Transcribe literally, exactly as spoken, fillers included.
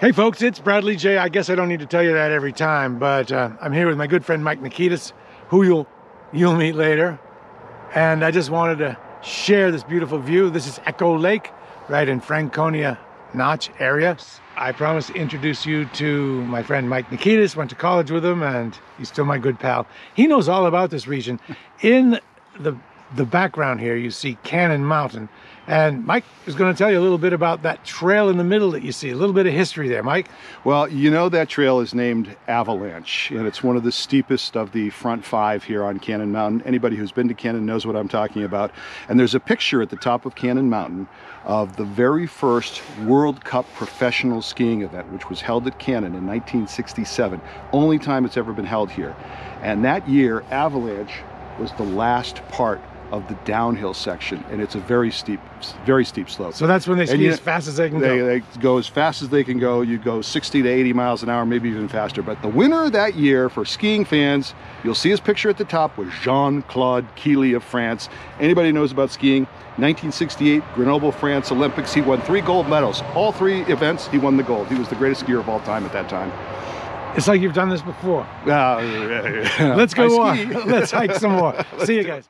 Hey folks, it's Bradley Jay. I guess I don't need to tell you that every time, but uh, I'm here with my good friend Mike Nikitas, who you'll you'll meet later. And I just wanted to share this beautiful view. This is Echo Lake, right in Franconia Notch area. I promised to introduce you to my friend Mike Nikitas. Went to college with him, and he's still my good pal. He knows all about this region. In the the background here, you see Cannon Mountain. And Mike is going to tell you a little bit about that trail in the middle that you see, a little bit of history there, Mike. Well, you know that trail is named Avalanche, and it's one of the steepest of the front five here on Cannon Mountain. Anybody who's been to Cannon knows what I'm talking about. And there's a picture at the top of Cannon Mountain of the very first World Cup professional skiing event, which was held at Cannon in nineteen sixty-seven, only time it's ever been held here. And that year, Avalanche was the last part of the downhill section, and it's a very steep, very steep slope. So that's when they ski you, as fast as they can they, go. They go as fast as they can go. You go sixty to eighty miles an hour, maybe even faster. But the winner of that year for skiing fans, you'll see his picture at the top, was Jean-Claude Killy of France. Anybody knows about skiing? nineteen sixty-eight, Grenoble, France Olympics. He won three gold medals. All three events, he won the gold. He was the greatest skier of all time at that time. It's like you've done this before. Uh, Let's go on. Let's hike some more. See you guys.